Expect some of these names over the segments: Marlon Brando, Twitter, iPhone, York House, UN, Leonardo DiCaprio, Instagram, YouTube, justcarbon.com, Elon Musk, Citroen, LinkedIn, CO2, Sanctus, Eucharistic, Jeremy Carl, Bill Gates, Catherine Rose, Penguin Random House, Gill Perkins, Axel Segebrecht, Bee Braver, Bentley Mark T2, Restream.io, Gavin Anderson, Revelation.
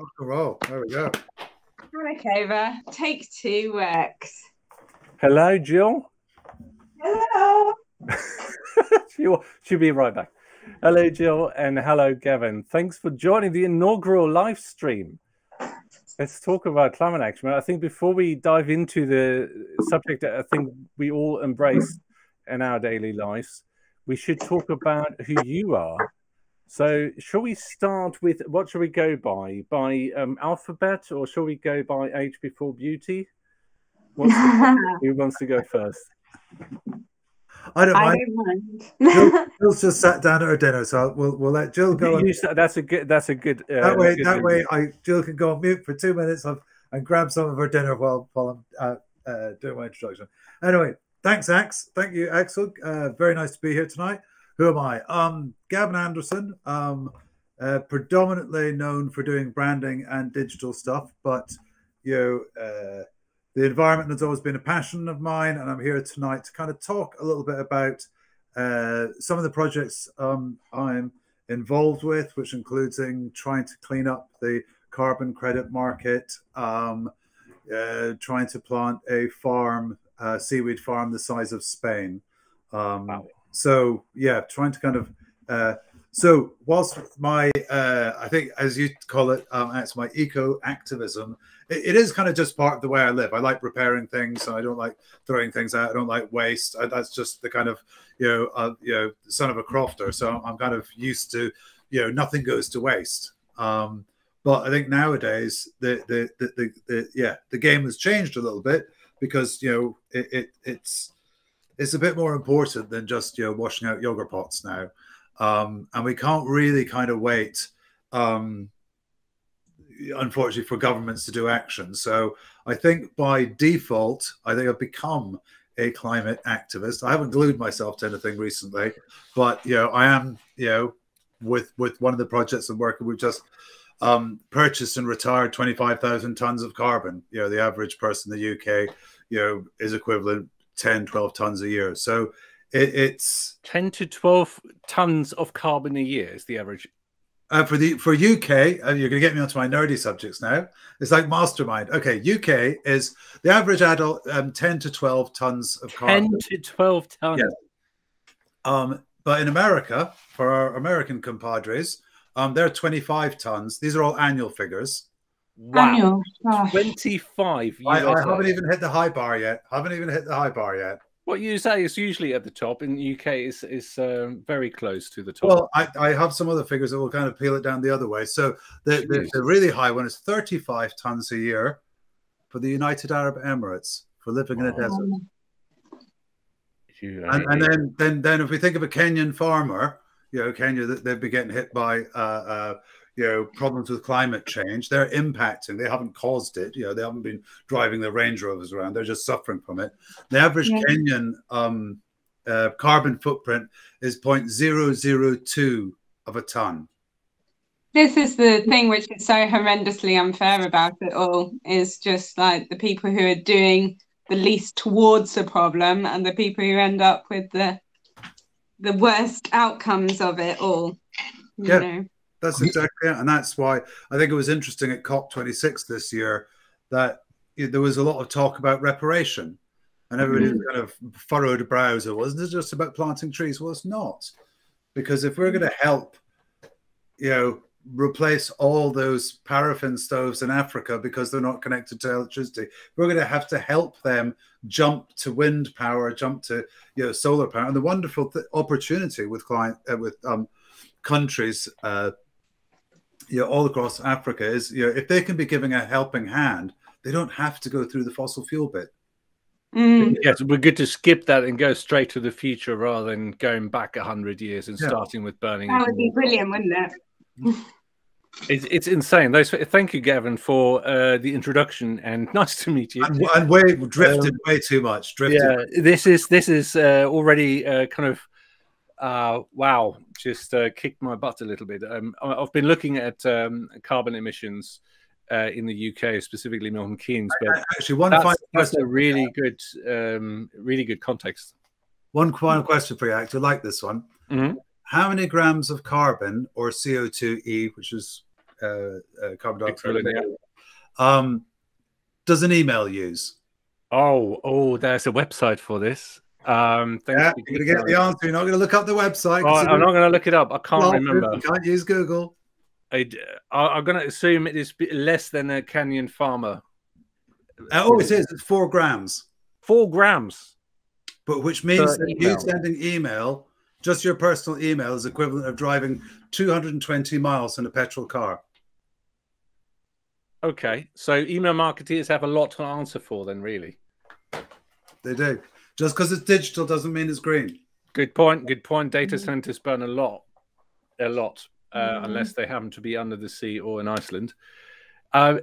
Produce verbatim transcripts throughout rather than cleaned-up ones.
Rock and roll. There we go. Right over. Take two works. Hello, Jill. Hello. she will, she'll be right back. Hello, Jill, and hello, Gavin. Thanks for joining the inaugural live stream. Let's talk about climate action. I think before we dive into the subject that I think we all embrace in our daily lives, we should talk about who you are. So shall we start with, what shall we go by? By um, alphabet, or shall we go by age before beauty? What's the, who wants to go first? I don't mind. I don't mind. Jill, Jill's just sat down at her dinner, so we'll we'll let Jill go. You, you, that's a good. That's a good. Uh, that way, good that way, I, Jill can go on mute for two minutes of, and grab some of her dinner while while I'm uh, uh, doing my introduction. Anyway, thanks, Ax. Thank you, Axel. Uh, very nice to be here tonight. Who am I? Um, Gavin Anderson. Um, uh, predominantly known for doing branding and digital stuff, but you know, uh, the environment has always been a passion of mine, and I'm here tonight to kind of talk a little bit about uh, some of the projects um, I'm involved with, which includes in trying to clean up the carbon credit market, um, uh, trying to plant a farm, uh, seaweed farm the size of Spain. Um, wow. So, yeah, trying to kind of... Uh, so whilst my, uh, I think, as you call it, um, it's my eco-activism, It is kind of just part of the way I live. I like repairing things, and I don't like throwing things out. I don't like waste. I, that's just the kind of, you know, uh, you know, son of a crofter. So I'm kind of used to, you know, nothing goes to waste. Um, but I think nowadays the the, the the the yeah the game has changed a little bit, because you know it, it it's it's a bit more important than just, you know, washing out yogurt pots now, um, and we can't really kind of wait. Um, unfortunately, for governments to do action. So I think by default, I think I've become a climate activist. I haven't glued myself to anything recently, but, you know, I am, you know, with, with one of the projects I'm working, we've just um, purchased and retired twenty-five thousand tons of carbon. You know, the average person in the U K, you know, is equivalent ten, twelve tons a year. So it, it's... ten to twelve tons of carbon a year is the average. Uh, for the for U K, and uh, you're going to get me onto my nerdy subjects now. It's like mastermind. Okay, U K is the average adult um, ten to twelve tons of carbon. ten to twelve tons. Yeah. Um, but in America, for our American compadres, um, they're twenty-five tons. These are all annual figures. Wow. Annual. Oh. twenty-five. I, I haven't even hit the high bar yet. Haven't even hit the high bar yet. What you say is usually at the top. In the U K, is is um, very close to the top. Well, I, I have some other figures that will kind of peel it down the other way. So the, the, the really high one is thirty-five tons a year for the United Arab Emirates for living wow. in a desert. You, and, and then, then, then, if we think of a Kenyan farmer, you know, Kenya, they've been getting hit by uh, uh, you know, problems with climate change. They're impacting. They haven't caused it. You know, they haven't been driving the Range Rovers around. They're just suffering from it. The average yeah. Kenyan um, uh, carbon footprint is zero point zero zero two of a ton. This is the thing which is so horrendously unfair about it all, is just like the people who are doing the least towards the problem and the people who end up with the the worst outcomes of it all. You yeah. know. That's exactly it, and that's why I think it was interesting at C O P twenty-six this year that you know, there was a lot of talk about reparation, and everybody mm-hmm. kind of furrowed brows. It wasn't it just about planting trees? Well, it's not, because if we're going to help, you know, replace all those paraffin stoves in Africa because they're not connected to electricity, we're going to have to help them jump to wind power, jump to you know solar power, and the wonderful th opportunity with client uh, with um, countries. Uh, You know, all across Africa is, you know, if they can be giving a helping hand, they don't have to go through the fossil fuel bit. Mm. Yes, we're good to skip that and go straight to the future rather than going back a hundred years and yeah. starting with burning. That would be brilliant, wouldn't it? It's, it's insane. Those, thank you, Gavin, for uh, the introduction, and nice to meet you. And, and way drifted um, way too much. Drifted. Yeah, this is this is uh, already uh, kind of. Uh, wow, just uh, kicked my butt a little bit. Um, I've been looking at um, carbon emissions uh, in the U K, specifically Milton Keynes. But actually, one that's, that's a really good, um, really good context. One final question for you, I actually like this one. Mm-hmm. How many grams of carbon or C O two E, which is uh, uh, carbon dioxide. Um, does an email use? Oh, oh, there's a website for this. Um, yeah, you're going to get the answer. You're not going to look up the website. Oh, I'm not going to look it up. I can't well, remember. You can't use Google. I, I, I'm going to assume it is less than a Canyon farmer. Uh, oh, it is. It's four grams. Four grams. But which means that you sending email, just your personal email, is equivalent of driving two hundred twenty miles in a petrol car. Okay. So email marketers have a lot to answer for then, really. They do. Just because it's digital doesn't mean it's green. Good point. Good point. Data centers burn a lot, a lot, uh, mm-hmm. unless they happen to be under the sea or in Iceland. Uh,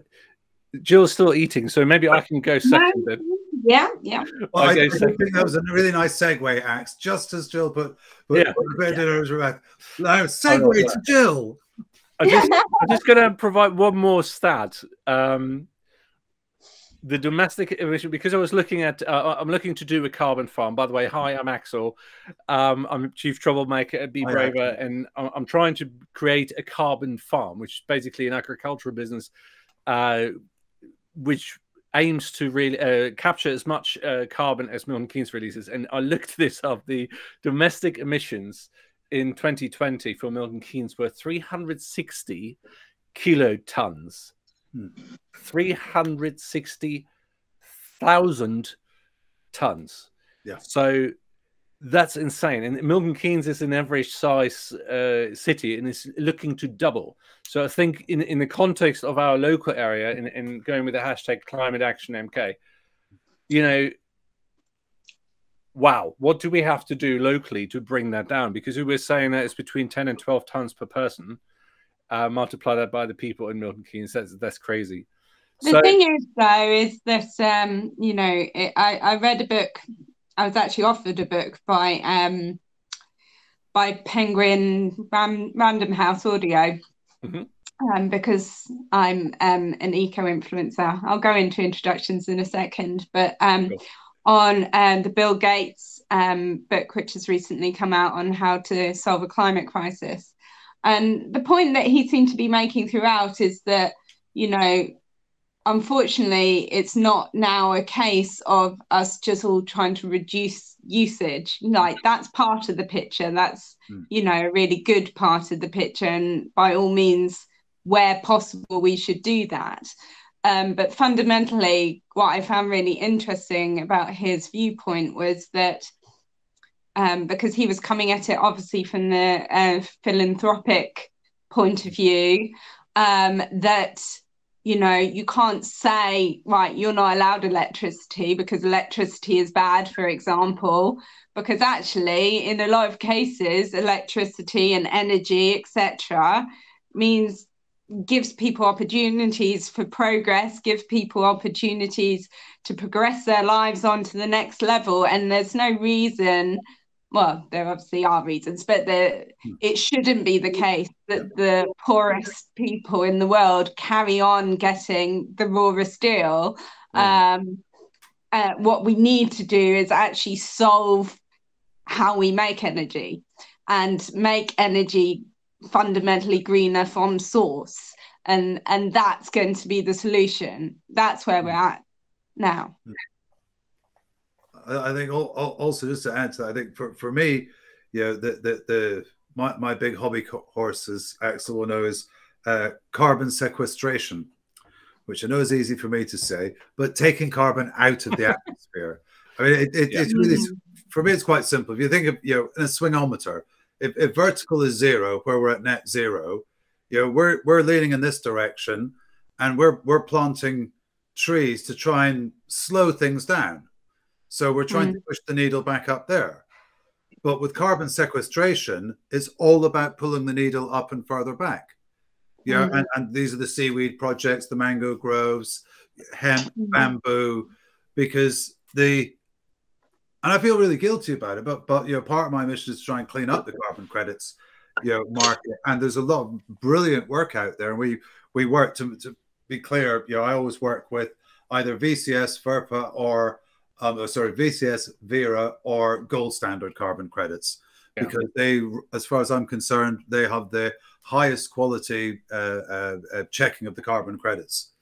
Jill's still eating, so maybe I can go second then. Yeah, yeah. Well, I, I think that was a really nice segue, Axe, just as Jill put, put, yeah. put yeah. Rebecca. Now, segue to that. Jill. I just, I'm just going to provide one more stat. Um, the domestic emission, because I was looking at, uh, I'm looking to do a carbon farm. By the way, hi, I'm Axel. Um, I'm Chief Troublemaker at Bee Braver, and I'm, I'm trying to create a carbon farm, which is basically an agricultural business, uh, which aims to really uh, capture as much uh, carbon as Milton Keynes releases. And I looked this up. The domestic emissions in twenty twenty for Milton Keynes were three hundred sixty kilotons, hmm. three hundred sixty thousand tons. Yeah. So that's insane. And Milton Keynes is an average size uh, city and is looking to double. So I think in, in the context of our local area and, and going with the hashtag Climate Action M K, you know, wow, what do we have to do locally to bring that down? Because we were saying that it's between ten and twelve tons per person. Uh, multiply that by the people in Milton Keynes. That's, that's crazy. The so thing is, though, is that, um, you know, it, I, I read a book. I was actually offered a book by um, by Penguin Random House Audio, mm-hmm. um, because I'm um, an eco-influencer. I'll go into introductions in a second, but um, cool. on um, the Bill Gates um, book, which has recently come out on how to solve a climate crisis. And the point that he seemed to be making throughout is that, you know, unfortunately, it's not now a case of us just all trying to reduce usage. Like, that's part of the picture. That's, mm. you know, a really good part of the picture. And by all means, where possible, we should do that. Um, but fundamentally, what I found really interesting about his viewpoint was that um, because he was coming at it, obviously, from the uh, philanthropic point of view, um, that... you know, you can't say, right, you're not allowed electricity because electricity is bad, for example, because actually in a lot of cases, electricity and energy, et cetera, means gives people opportunities for progress, gives people opportunities to progress their lives onto the next level. And there's no reason, well, there obviously are reasons, but the, it shouldn't be the case that the poorest people in the world carry on getting the rawest deal. Yeah. Um, uh, what we need to do is actually solve how we make energy and make energy fundamentally greener from source. And, and that's going to be the solution. That's where we're at now. Yeah. I think also just to add to that, I think for, for me, you know, the, the, the my, my big hobby horse, as Axel will know, is uh, carbon sequestration, which I know is easy for me to say, but taking carbon out of the atmosphere. I mean, it, it, yeah. it's really, for me, it's quite simple. If you think of, you know, in a swingometer, if, if vertical is zero, where we're at net zero, you know, we're, we're leaning in this direction and we're, we're planting trees to try and slow things down. So we're trying mm. to push the needle back up there. But with carbon sequestration, it's all about pulling the needle up and further back. Yeah, mm. and, and these are the seaweed projects, the mango groves, hemp, mm. bamboo, because the, and I feel really guilty about it, but, but you know, part of my mission is to try and clean up the carbon credits, you know, market. And there's a lot of brilliant work out there. And we, we work, to, to be clear, you know, I always work with either V C S, FERPA, or Um, oh, sorry, V C S, Vera, or Gold Standard carbon credits, yeah. because they, as far as I'm concerned, they have the highest quality uh, uh, uh, checking of the carbon credits.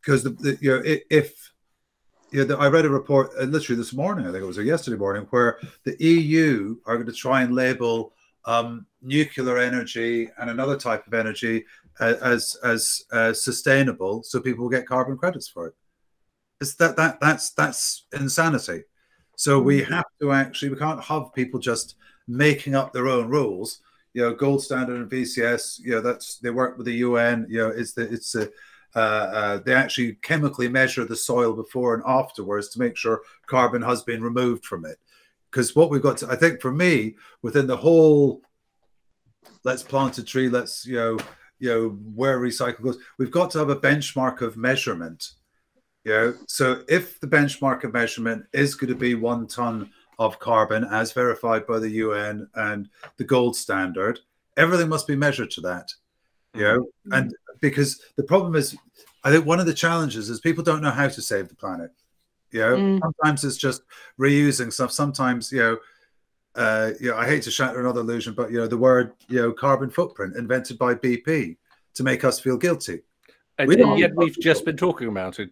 Because mm. the, the, you know, if, if you know, the, I read a report uh, literally this morning, I think it was or yesterday morning, where the E U are going to try and label um, nuclear energy and another type of energy uh, as as uh, sustainable, so people will get carbon credits for it. It's that that that's that's insanity. So we have to actually, we can't have people just making up their own rules. You know, Gold Standard and V C S, you know, that's, they work with the U N. You know, it's the, it's a, uh, uh, they actually chemically measure the soil before and afterwards to make sure carbon has been removed from it. Because what we've got to, I think for me, within the whole, let's plant a tree, let's, you know, you know, where recycle goes, we've got to have a benchmark of measurement. You know, so if the benchmark of measurement is going to be one ton of carbon as verified by the U N and the Gold Standard, everything must be measured to that. You know, mm-hmm. and because the problem is, I think one of the challenges is people don't know how to save the planet. You know, mm. sometimes it's just reusing stuff. Sometimes, you know, uh, you know, I hate to shatter another illusion, but you know, the word, you know, carbon footprint invented by B P to make us feel guilty. And, we and yet we've just been talking about it.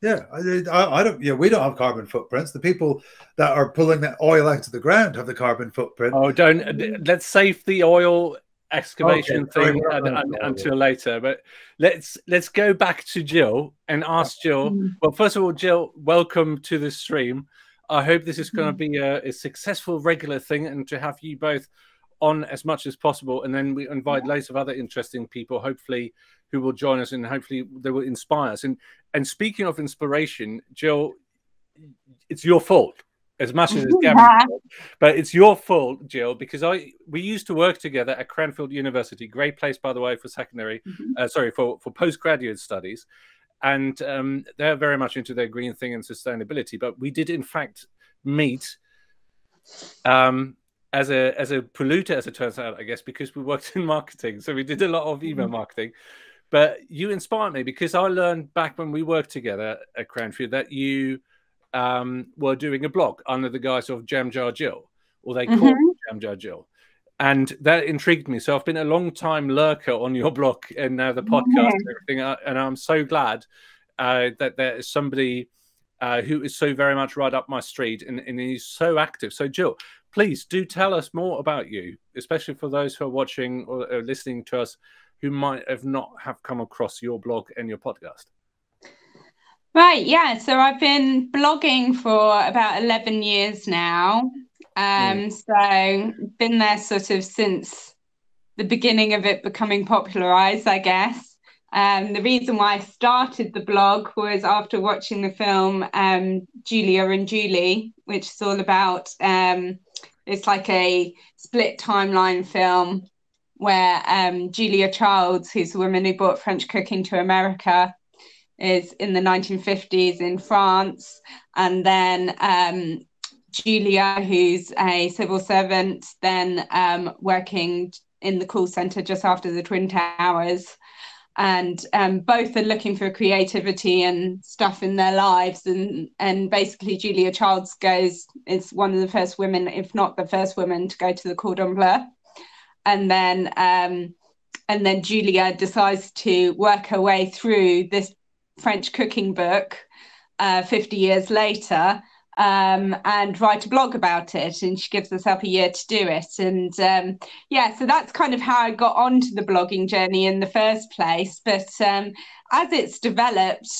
Yeah, I, I don't. Yeah, we don't have carbon footprints. The people that are pulling that oil out of the ground have the carbon footprint. Oh, don't. Let's save the oil excavation okay, thing and, and, until later. But let's let's go back to Jill and ask Jill. Mm. Well, first of all, Jill, welcome to the stream. I hope this is going to be a, a successful regular thing, and to have you both on as much as possible, and then we invite loads of other interesting people, hopefully, who will join us, and hopefully they will inspire us. And and speaking of inspiration, Jill, it's your fault as much as it's Gavin's fault, but it's your fault, Jill, because I we used to work together at Cranfield University, great place by the way for secondary, mm-hmm. uh, sorry for for postgraduate studies, and um, they're very much into their green thing and sustainability. But we did in fact meet. Um, As a as a polluter, as it turns out, I guess, because we worked in marketing, so we did a lot of email mm-hmm. marketing. But you inspired me, because I learned back when we worked together at Cranfield that you um, were doing a blog under the guise of Jam Jar Jill, or they mm-hmm. called it Jam Jar Jill, and that intrigued me. So I've been a long time lurker on your blog and now the podcast mm-hmm. and everything, and I'm so glad uh, that there is somebody uh, who is so very much right up my street and and is so active. So Jill, please do tell us more about you, especially for those who are watching or are listening to us who might have not have come across your blog and your podcast. Right, yeah. So I've been blogging for about eleven years now. Um, mm. So been there sort of since the beginning of it becoming popularised, I guess. Um, the reason why I started the blog was after watching the film um, Julia and Julia, which is all about... Um, It's like a split timeline film where um, Julia Childs, who's the woman who brought French cooking to America, is in the nineteen fifties in France. And then um, Julia, who's a civil servant, then um, working in the call centre just after the Twin Towers. And um, both are looking for creativity and stuff in their lives. And, and basically Julia Childs goes, is one of the first women, if not the first woman, to go to the Cordon Bleu. And then, um, and then Julia decides to work her way through this French cooking book uh, fifty years later um, and write a blog about it. And she gives herself a year to do it. And um, yeah, so that's kind of how I got onto the blogging journey in the first place. But um, as it's developed,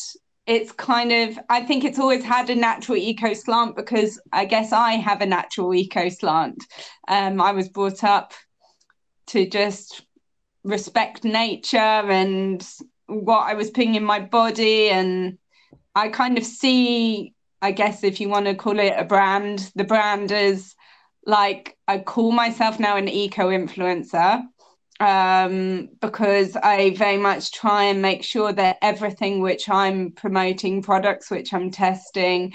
it's kind of, I think it's always had a natural eco slant, because I guess I have a natural eco slant. Um, I was brought up to just respect nature and what I was putting in my body. And I kind of see, I guess if you want to call it a brand, the brand is like, I call myself now an eco-influencer um, because I very much try and make sure that everything which I'm promoting, products which I'm testing,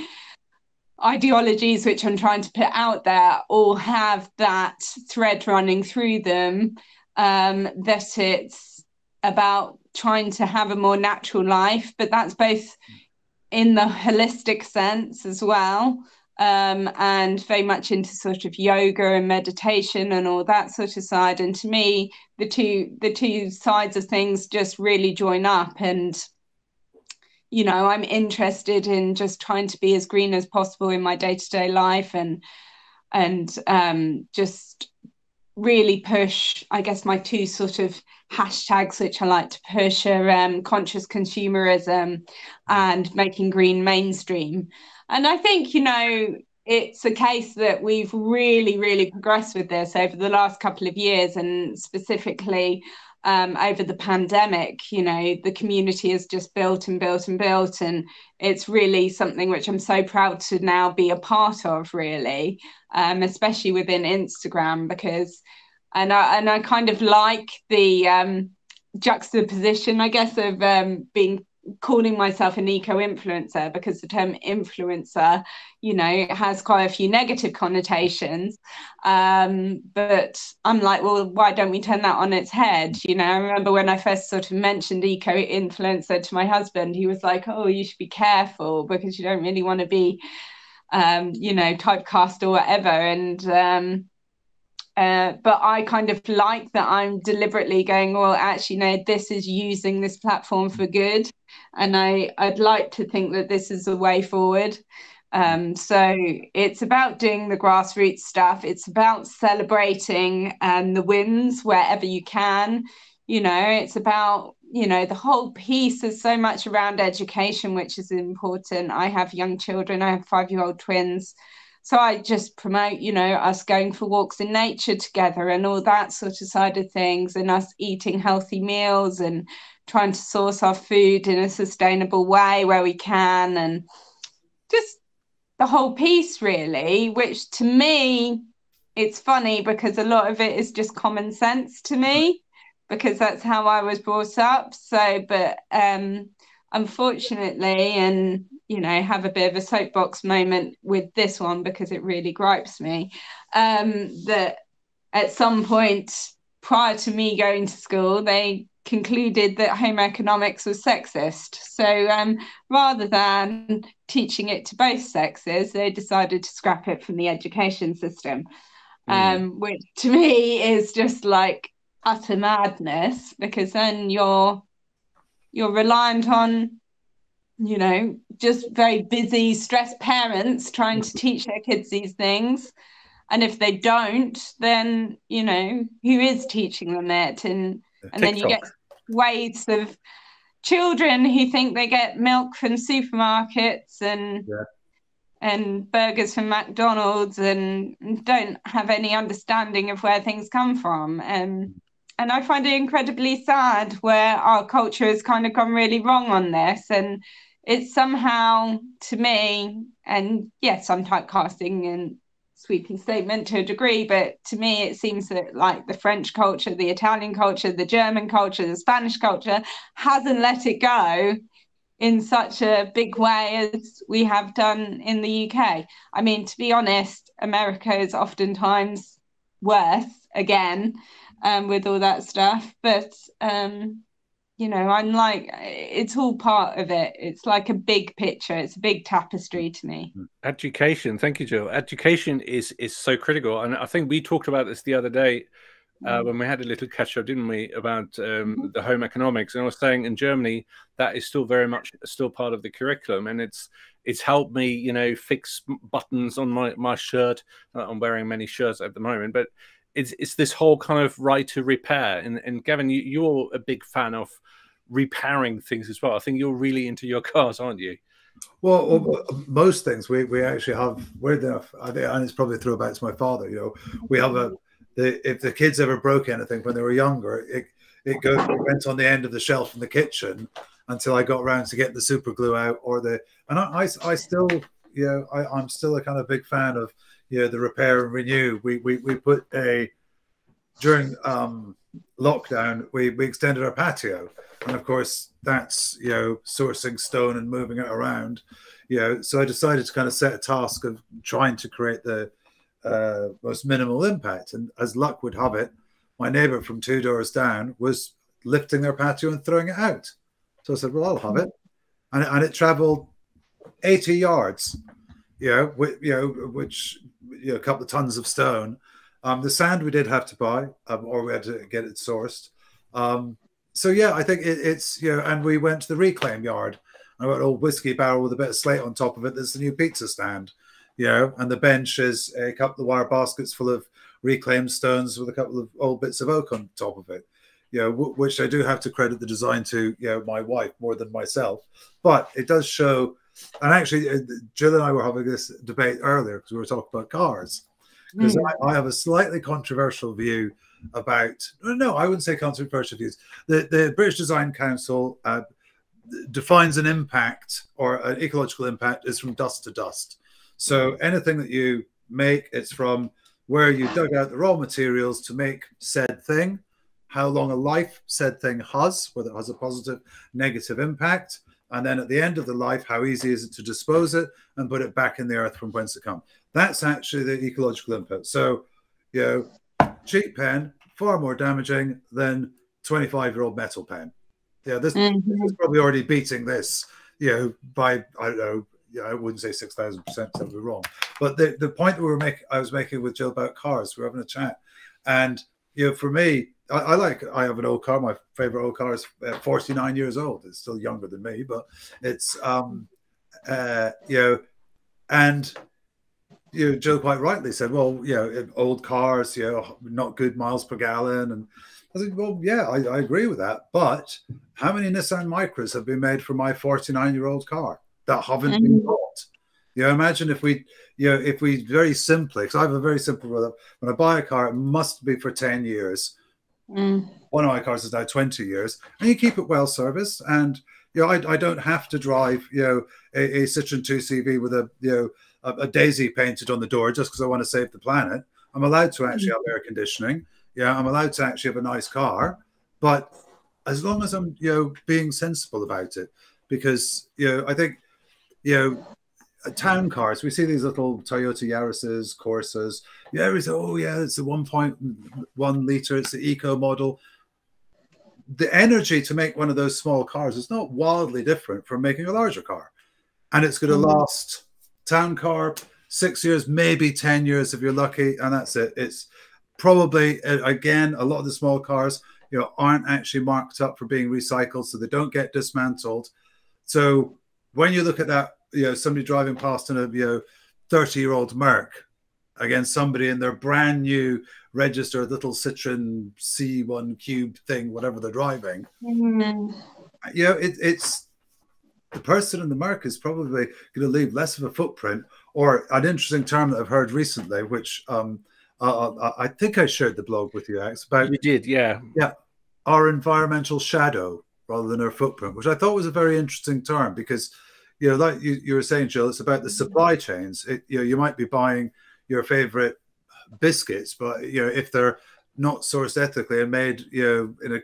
ideologies which I'm trying to put out there, all have that thread running through them, um, that it's about trying to have a more natural life. But that's both in the holistic sense as well, um, and very much into sort of yoga and meditation and all that sort of side. And to me, the two the two sides of things just really join up. And, you know, I'm interested in just trying to be as green as possible in my day-to-day life, and and um, just really push, I guess, my two sort of hashtags, which I like to push, are um, conscious consumerism and making green mainstream. And I think, you know, it's a case that we've really, really progressed with this over the last couple of years, and specifically um, over the pandemic. You know, the community has just built and built and built, and it's really something which I'm so proud to now be a part of, really, um, especially within Instagram, because And I and I kind of like the um, juxtaposition, I guess, of um, being calling myself an eco-influencer, because the term influencer, you know, has quite a few negative connotations. Um, but I'm like, well, why don't we turn that on its head? You know, I remember when I first sort of mentioned eco-influencer to my husband, he was like, oh, you should be careful, because you don't really want to be, um, you know, typecast or whatever. And um Uh, but I kind of like that I'm deliberately going, well, actually, no, this is using this platform for good. And I, I'd like to think that this is the way forward. Um, so it's about doing the grassroots stuff. It's about celebrating um, the wins wherever you can. You know, it's about, you know, the whole piece is so much around education, which is important. I have young children. I have five-year-old twins. So I just promote, you know, us going for walks in nature together and all that sort of side of things, and us eating healthy meals and trying to source our food in a sustainable way where we can, and just the whole piece, really, which to me, it's funny because a lot of it is just common sense to me, because that's how I was brought up. So, but um, unfortunately, and you know, have a bit of a soapbox moment with this one, because it really gripes me, um, that at some point prior to me going to school, they concluded that home economics was sexist. So um, rather than teaching it to both sexes, they decided to scrap it from the education system, mm. um, which to me is just like utter madness, because then you're you're reliant on, you know, just very busy, stressed parents trying to teach their kids these things. And if they don't, then, you know, who is teaching them it? And and TikTok. Then you get waves of children who think they get milk from supermarkets and yeah. and burgers from McDonald's, and don't have any understanding of where things come from. And and I find it incredibly sad where our culture has kind of gone really wrong on this. And it's somehow, to me, and yes, I'm typecasting and sweeping statement to a degree, but to me, it seems that like the French culture, the Italian culture, the German culture, the Spanish culture hasn't let it go in such a big way as we have done in the U K. I mean, to be honest, America is oftentimes worse again, Um, with all that stuff, but um, you know, I'm like, it's all part of it. It's like a big picture. It's a big tapestry to me. Education, thank you, Jill. Education is is so critical, and I think we talked about this the other day uh, mm. when we had a little catch up, didn't we, about um, the home economics? And I was saying in Germany that is still very much still part of the curriculum, and it's it's helped me, you know, fix buttons on my my shirt. I'm wearing many shirts at the moment, but It's, it's this whole kind of right to repair. And, and Gavin, you, you're a big fan of repairing things as well. I think you're really into your cars, aren't you? Well, well most things. We, we actually have, weird enough, I think, and it's probably throwback to my father, you know, we have a, the, if the kids ever broke anything when they were younger, it, it, goes, it went on the end of the shelf in the kitchen until I got around to get the super glue out or the, and I, I, I still, you know, I, I'm still a kind of big fan of, you know, the repair and renew. We we we put a during um, lockdown. We we extended our patio, and of course that's, you know, sourcing stone and moving it around. You know, so I decided to kind of set a task of trying to create the uh, most minimal impact. And as luck would have it, my neighbour from two doors down was lifting their patio and throwing it out. So I said, well, I'll have it, and and it travelled eighty yards. you know, which, you know, which you know, a couple of tons of stone. Um, the sand we did have to buy, um, or we had to get it sourced. Um, so yeah, I think it, it's, you know, and we went to the reclaim yard. I got an old whiskey barrel with a bit of slate on top of it. There's the new pizza stand, you know, and the bench is a couple of wire baskets full of reclaimed stones with a couple of old bits of oak on top of it, you know, w which I do have to credit the design to, you know, my wife more than myself. But it does show, and actually, uh, Jill and I were having this debate earlier because we were talking about cars. Because mm. I, I have a slightly controversial view about, no, I wouldn't say controversial views. The, the British Design Council uh, defines an impact or an ecological impact is from dust to dust. So anything that you make, it's from where you dug out the raw materials to make said thing, how long a life said thing has, whether it has a positive, negative impact, and then at the end of the life, how easy is it to dispose it and put it back in the earth from whence it comes. That's actually the ecological input. So, you know, cheap pen, far more damaging than twenty-five-year-old metal pen. Yeah, this, mm-hmm. this is probably already beating this, you know, by, I don't know, you know, I wouldn't say six thousand percent, that would be wrong. But the, the point that we were making, I was making with Jill about cars, we were having a chat. And, you know, for me, I, I like, I have an old car. My favorite old car is forty-nine years old. It's still younger than me, but it's, um, uh, you know, and, you know, Jill quite rightly said, well, you know, old cars, you know, not good miles per gallon. And I think, well, yeah, I, I agree with that. But how many Nissan Micras have been made for my forty-nine-year-old car that haven't mm-hmm. been bought? You know, imagine if we, you know, if we very simply, because I have a very simple rule, when I buy a car, it must be for ten years. Mm. One of my cars is now twenty years, and you keep it well serviced. And, you know, I, I don't have to drive, you know, a, a Citroen two C V with a, you know, a, a daisy painted on the door just because I want to save the planet. I'm allowed to actually have air conditioning. Yeah, I'm allowed to actually have a nice car, but as long as I'm, you know, being sensible about it, because, you know, I think, you know, town cars, we see these little Toyota Yaris's, Corsas. Yeah, we say, oh yeah, it's the one point one litre, it's the eco model. The energy to make one of those small cars is not wildly different from making a larger car. And it's going to last, town car, six years, maybe ten years if you're lucky, and that's it. It's probably, again, a lot of the small cars, you know, aren't actually marked up for being recycled, so they don't get dismantled. So when you look at that, you know, somebody driving past in a, you know, thirty-year-old Merc against somebody in their brand new registered little Citroen C one Cube thing, whatever they're driving. Mm. You know, it, it's the person in the Merc is probably going to leave less of a footprint. Or an interesting term that I've heard recently, which um, uh, I think I shared the blog with you, Ax, about you did, yeah, yeah, our environmental shadow rather than our footprint, which I thought was a very interesting term because, you know, like you, you were saying, Jill, it's about the supply chains. It, you know, you might be buying your favorite biscuits, but, you know, if they're not sourced ethically and made, you know, in a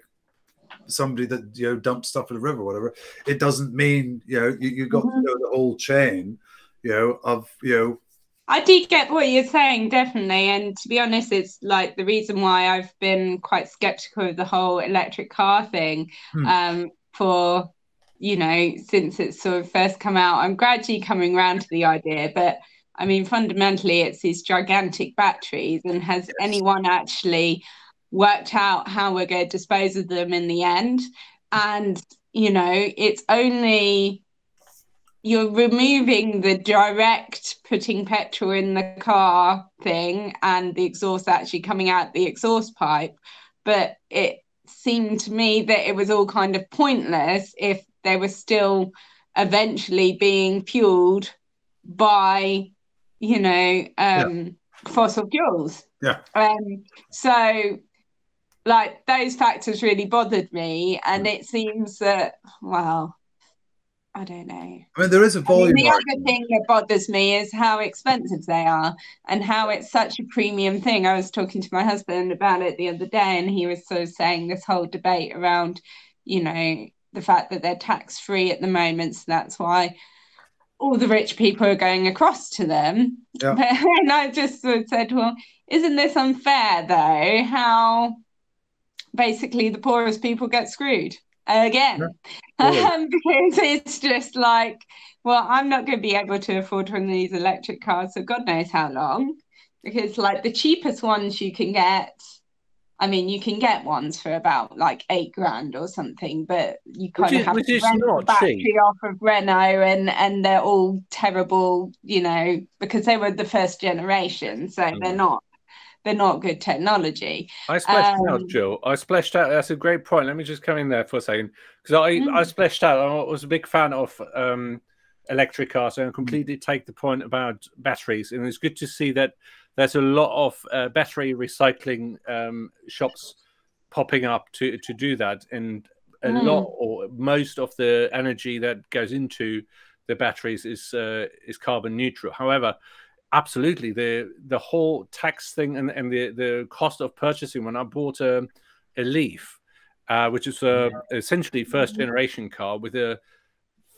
somebody that, you know, dumps stuff in a river or whatever, it doesn't mean, you know, you, you got mm-hmm. to know the whole chain, you know, of, you know. I do get what you're saying, definitely. And to be honest, it's like the reason why I've been quite skeptical of the whole electric car thing hmm. um, for, you know, since it's sort of first come out. I'm gradually coming around to the idea, but I mean, fundamentally, it's these gigantic batteries, and has yes. anyone actually worked out how we're going to dispose of them in the end? And, you know, it's only, you're removing the direct putting petrol in the car thing and the exhaust actually coming out the exhaust pipe. But it seemed to me that it was all kind of pointless if they were still eventually being fueled by, you know, um, yeah. fossil fuels. Yeah. Um, so, like, those factors really bothered me. And it seems that, well, I don't know. I mean, there is a volume. I mean, the argument. Other thing that bothers me is how expensive they are and how it's such a premium thing. I was talking to my husband about it the other day, and he was sort of saying this whole debate around, you know, the fact that they're tax-free at the moment, so that's why all the rich people are going across to them. Yeah. But, and I just sort of said, well, isn't this unfair, though, how basically the poorest people get screwed? again. Yeah. Um, because it's just like, well, I'm not going to be able to afford one of these electric cars for God knows how long, because like the cheapest ones you can get, I mean, you can get ones for about like eight grand or something, but you kind of have to rent the battery off of Renault, and, and they're all terrible, you know, because they were the first generation, so mm. they're not they're not good technology. I splashed um, out, Jill. I splashed out. That's a great point. Let me just come in there for a second, because I mm. I splashed out. I was a big fan of um, electric cars, and I completely take the point about batteries, and it's good to see that. There's a lot of uh, battery recycling um, shops popping up to, to do that. And a mm. lot or most of the energy that goes into the batteries is uh, is carbon neutral. However, absolutely, the the whole tax thing and, and the, the cost of purchasing one. I bought a, a Leaf, uh, which is a, essentially first generation car with a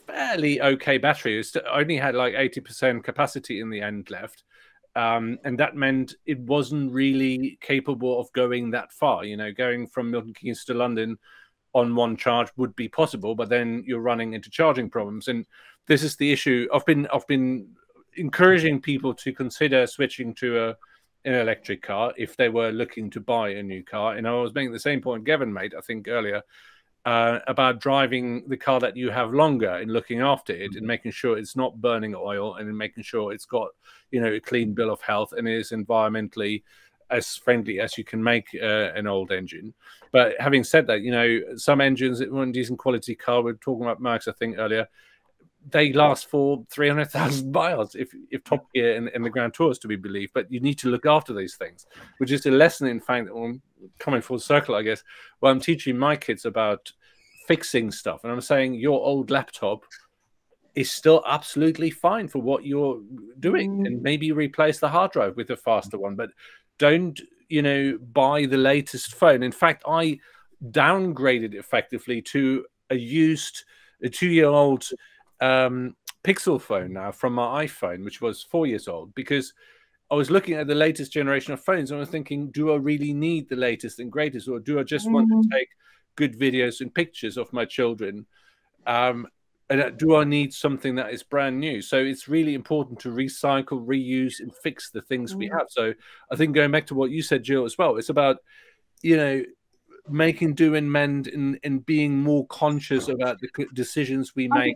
fairly okay battery. It only had like eighty percent capacity in the end left. Um, and that meant it wasn't really capable of going that far. You know, going from Milton Keynes to London on one charge would be possible, but then you're running into charging problems. And this is the issue. I've been I've been encouraging people to consider switching to a, an electric car if they were looking to buy a new car. And I was making the same point Gavin made, I think, earlier uh, about driving the car that you have longer and looking after it, mm-hmm. and making sure it's not burning oil, and making sure it's got, you know, a clean bill of health and is environmentally as friendly as you can make uh, an old engine. But having said that, you know, some engines, one decent quality car, we were talking about Mercs, I think, earlier, they last for three hundred thousand miles if, if Top Gear and, and the Grand Tour is to be believed. But you need to look after these things, which is a lesson, in fact, that I'm coming full circle, I guess, where I'm teaching my kids about fixing stuff. And I'm saying your old laptop is still absolutely fine for what you're doing, and maybe replace the hard drive with a faster one. But don't, you know, buy the latest phone. In fact, I downgraded effectively to a used, a two-year-old um, Pixel phone now from my iPhone, which was four years old, because I was looking at the latest generation of phones and I was thinking, do I really need the latest and greatest, or do I just mm-hmm. want to take good videos and pictures of my children? Um, And do I need something that is brand new? So it's really important to recycle, reuse, and fix the things we have. So I think going back to what you said, Jill, as well, it's about, you know, making do and mend, and, and being more conscious about the decisions we make.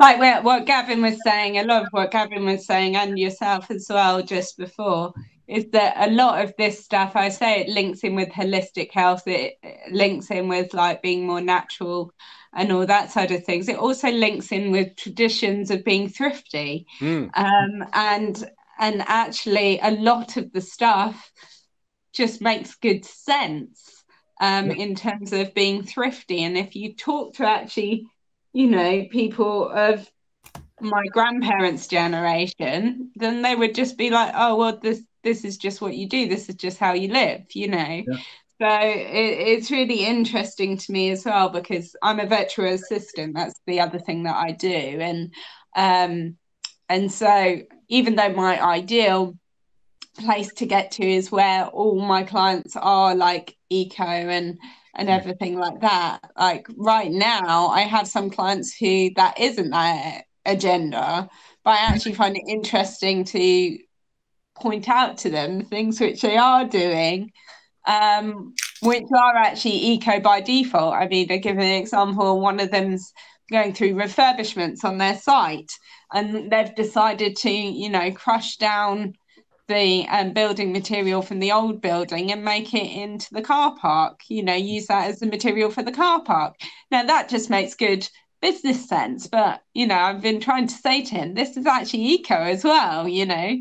Like what Gavin was saying, I love what Gavin was saying, and yourself as well just before, is that a lot of this stuff, I say it links in with holistic health, it links in with like being more natural and all that side of things. It also links in with traditions of being thrifty. Mm. Um, and and actually a lot of the stuff just makes good sense um, yeah. in terms of being thrifty. And if you talk to actually, you know, people of my grandparents' generation, then they would just be like, oh, well, this, this is just what you do. This is just how you live, you know. Yeah. So it, it's really interesting to me as well, because I'm a virtual assistant. That's the other thing that I do. And um, and so even though my ideal place to get to is where all my clients are like eco and, and everything like that, like right now I have some clients who that isn't their agenda, but I actually find it interesting to point out to them things which they are doing, Um, which are actually eco by default. I mean, I give an example, one of them's going through refurbishments on their site, and they've decided to, you know, crush down the um, building material from the old building and make it into the car park, you know, use that as the material for the car park. Now, that just makes good business sense. But, you know, I've been trying to say to him, this is actually eco as well, you know,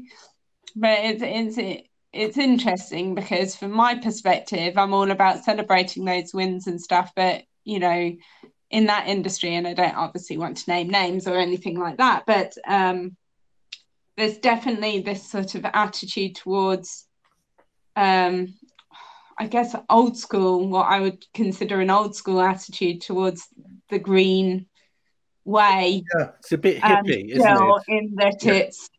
but it's, it's it, it's interesting because from my perspective, I'm all about celebrating those wins and stuff, but, you know, in that industry, and I don't obviously want to name names or anything like that, but um, there's definitely this sort of attitude towards, um, I guess, old school, what I would consider an old school attitude towards the green way. Yeah, it's a bit hippie, isn't it? In that yeah. it's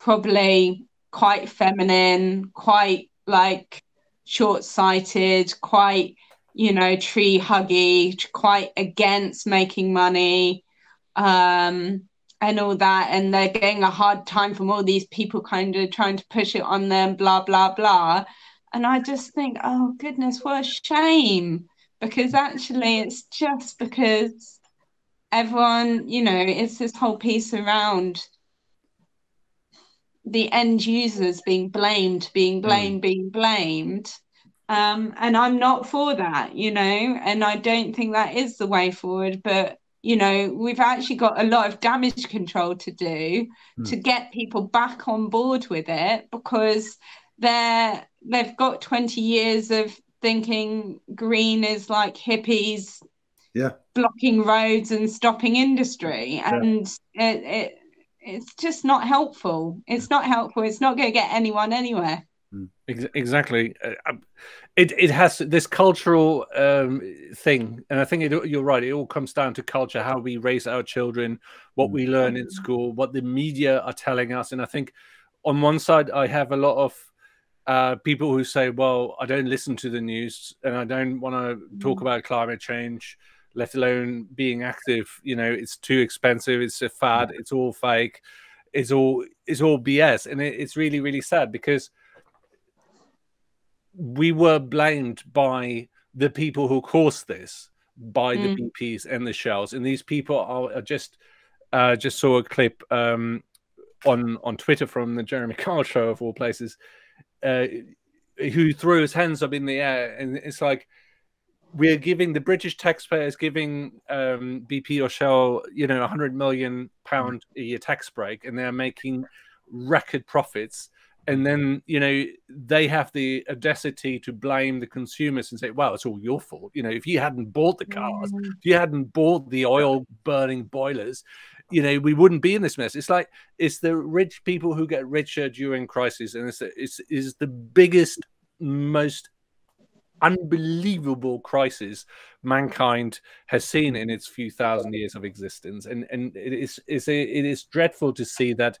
probably quite feminine, quite like short-sighted, quite you know, tree huggy, quite against making money, um, and all that. And they're getting a hard time from all these people kind of trying to push it on them, blah, blah, blah. And I just think, oh, goodness, what a shame. Because actually it's just because everyone, you know, it's this whole piece around the end users being blamed, being blamed, mm. being blamed. Um, and I'm not for that, you know, and I don't think that is the way forward. But, you know, we've actually got a lot of damage control to do mm. to get people back on board with it, because they're, they've got twenty years of thinking green is like hippies yeah. blocking roads and stopping industry. And yeah. it, it it's just not helpful. It's not helpful. It's not going to get anyone anywhere. Exactly. It it has this cultural um, thing, and I think it, you're right. It all comes down to culture, how we raise our children, what we learn in school, what the media are telling us. And I think on one side, I have a lot of uh, people who say, "Well, I don't listen to the news, and I don't want to talk about climate change, let alone being active. You know, it's too expensive. It's a fad. It's all fake. It's all it's all B S." And it, it's really really sad because we were blamed by the people who caused this, by mm. the B Ps and the Shells. And these people are, are just, uh, just saw a clip um, on, on Twitter from the Jeremy Carl show of all places, uh, who threw his hands up in the air. And it's like, we're giving the British taxpayers, giving um, B P or Shell, you know, a hundred million pound a year tax break, and they're making record profits. And then, you know, they have the audacity to blame the consumers and say, well, it's all your fault. You know, if you hadn't bought the cars, mm. if you hadn't bought the oil burning boilers, you know, we wouldn't be in this mess. It's like, it's the rich people who get richer during crisis. And it's, it's, it's the biggest, most unbelievable crisis mankind has seen in its few thousand years of existence. And, and it is, it's, it is dreadful to see that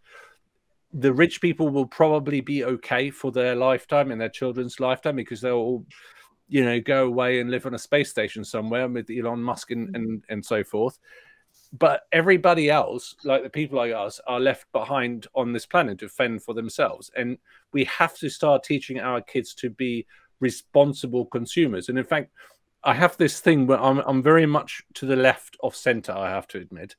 the rich people will probably be okay for their lifetime and their children's lifetime, because they'll all, you know, go away and live on a space station somewhere with Elon Musk and, and, and so forth. But everybody else, like the people like us, are left behind on this planet to fend for themselves. And we have to start teaching our kids to be responsible consumers. And in fact, I have this thing where I'm, I'm very much to the left of center, I have to admit.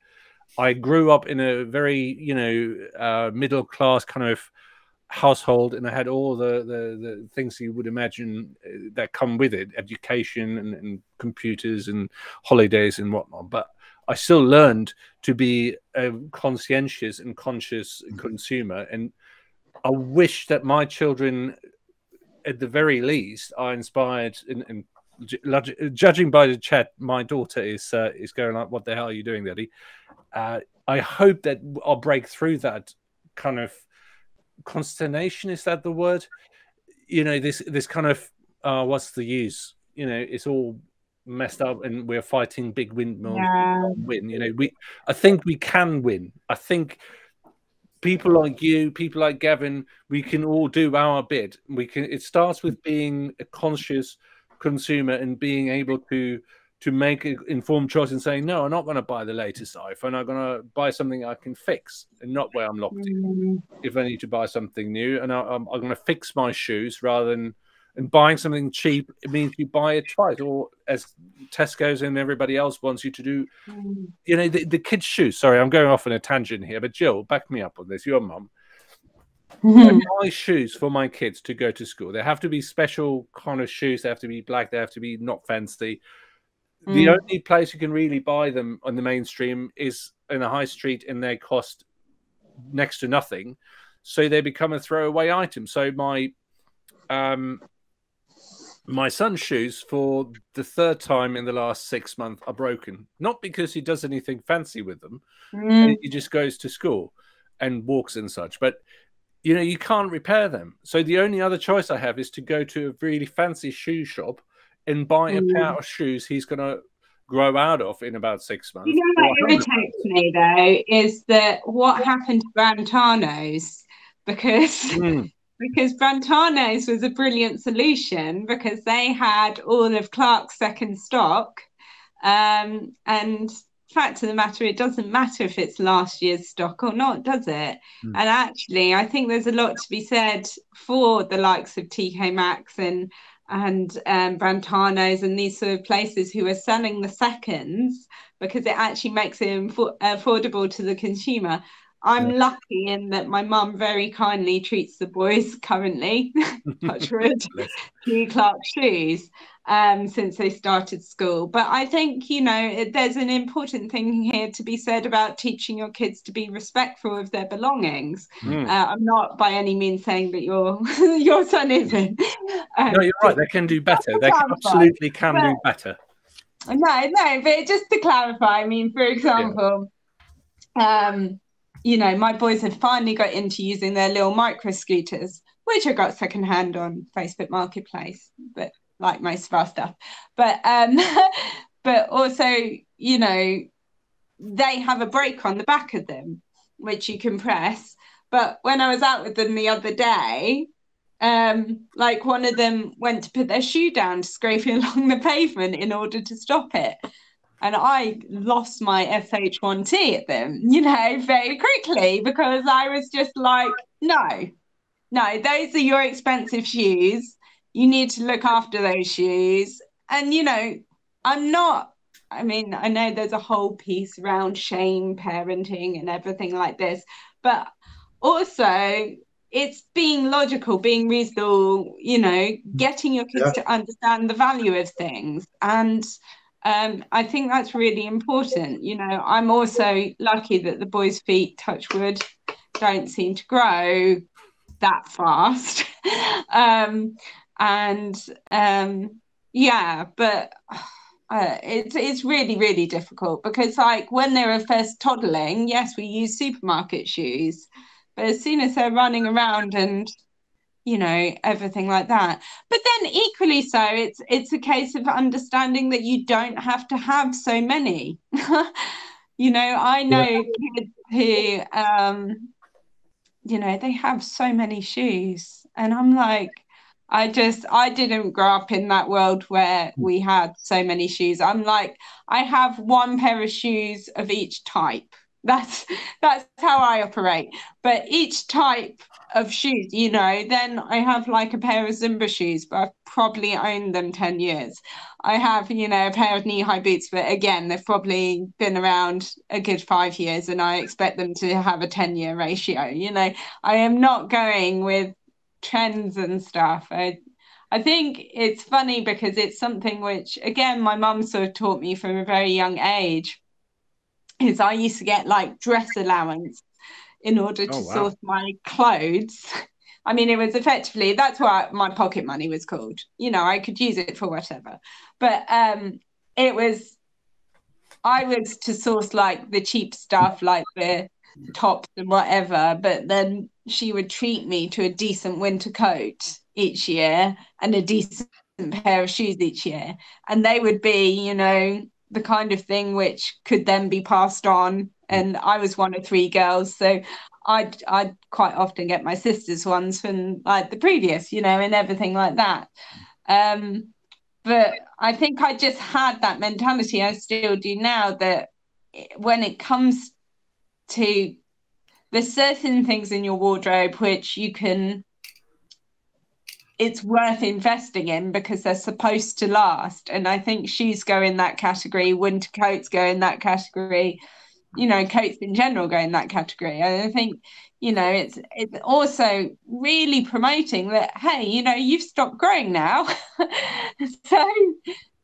I grew up in a very, you know, uh, middle-class kind of household, and I had all the, the, the things you would imagine that come with it, education and, and computers and holidays and whatnot. But I still learned to be a conscientious and conscious mm-hmm. consumer, and I wish that my children, at the very least, are inspired and, and judging by the chat, my daughter is uh, is going like, "What the hell are you doing, Daddy?" Uh, I hope that I'll break through that kind of consternation. Is that the word? You know, this this kind of uh, what's the use? You know, it's all messed up, and we're fighting big windmill yeah. win. You know, we I think we can win. I think people like you, people like Gavin, we can all do our bit. We can. It starts with being a conscious consumer and being able to to make an informed choice and saying, no, I'm not going to buy the latest iPhone. I'm going to buy something I can fix and not where I'm locked in. If I need to buy something new, and I, I'm, I'm going to fix my shoes rather than and buying something cheap. It means you buy it twice, or as Tesco's and everybody else wants you to do, you know, the, the kids' shoes. Sorry, I'm going off on a tangent here, but Jill, back me up on this. Your mum. I buy shoes for my kids to go to school. They have to be special kind of shoes. They have to be black. They have to be not fancy. Mm. The only place you can really buy them on the mainstream is in a high street, and they cost next to nothing. So they become a throwaway item. So my um, my son's shoes, for the third time in the last six months, are broken. Not because he does anything fancy with them. Mm. He just goes to school and walks and such. But you know, you can't repair them. So the only other choice I have is to go to a really fancy shoe shop and buy mm. a pair of shoes he's going to grow out of in about six months. You know what irritates me, though, is that what happened to Brantano's? Because mm. Because Brantano's was a brilliant solution because they had all of Clark's second stock. Um, and fact of the matter, it doesn't matter if it's last year's stock or not, does it? Mm. And actually, I think there's a lot to be said for the likes of T K Maxx and and um, Brantano's and these sort of places who are selling the seconds, because it actually makes it infor- affordable to the consumer. I'm yeah. lucky in that my mum very kindly treats the boys currently, touch wood, to Clark shoes um, since they started school. But I think, you know, there's an important thing here to be said about teaching your kids to be respectful of their belongings. Mm. Uh, I'm not by any means saying that your your son isn't. Um, no, you're right. They can do better. They can absolutely can but, do better. No, no. But just to clarify, I mean, for example, yeah. um. you know, my boys had finally got into using their little micro scooters, which I got secondhand on Facebook Marketplace, but like most of our stuff. But um, but also, you know, they have a brake on the back of them, which you can press. But when I was out with them the other day, um, like one of them went to put their shoe down, scraping along the pavement in order to stop it. And I lost my S H one T at them, you know, very quickly, because I was just like, no, no, those are your expensive shoes. You need to look after those shoes. And, you know, I'm not, I mean, I know there's a whole piece around shame parenting and everything like this, but also it's being logical, being reasonable, you know, getting your kids yeah. to understand the value of things. And Um, I think that's really important. You know, I'm also lucky that the boys' feet, touch wood, don't seem to grow that fast. um, and um, yeah, but uh, it's it's really, really difficult because, like, when they were first toddling, yes, we use supermarket shoes, but as soon as they're running around and you know, everything like that. But then equally so, it's it's a case of understanding that you don't have to have so many. You know, I know yeah. kids who, um, you know, they have so many shoes. And I'm like, I just, I didn't grow up in that world where we had so many shoes. I'm like, I have one pair of shoes of each type. That's that's how I operate. But each type of shoes, you know, then I have like a pair of Zumba shoes, but I've probably owned them ten years. I have, you know, a pair of knee-high boots, but again, they've probably been around a good five years and I expect them to have a ten-year ratio. You know, I am not going with trends and stuff. I, I think it's funny because it's something which, again, my mum sort of taught me from a very young age. Is I used to get like dress allowance in order to oh, wow. source my clothes. I mean, it was effectively, that's what my pocket money was called. You know, I could use it for whatever. But um, it was, I was to source like the cheap stuff, like the tops and whatever. But then she would treat me to a decent winter coat each year and a decent pair of shoes each year. And they would be, you know, the kind of thing which could then be passed on. And I was one of three girls, so I'd, I'd quite often get my sister's ones from like the previous, you know, and everything like that. Um, but I think I just had that mentality, I still do now, that when it comes to, there's certain things in your wardrobe which you can, it's worth investing in because they're supposed to last. And I think shoes go in that category, winter coats go in that category, you know, coats in general go in that category. And I think, you know, it's it's also really promoting that, hey, you know, you've stopped growing now. so,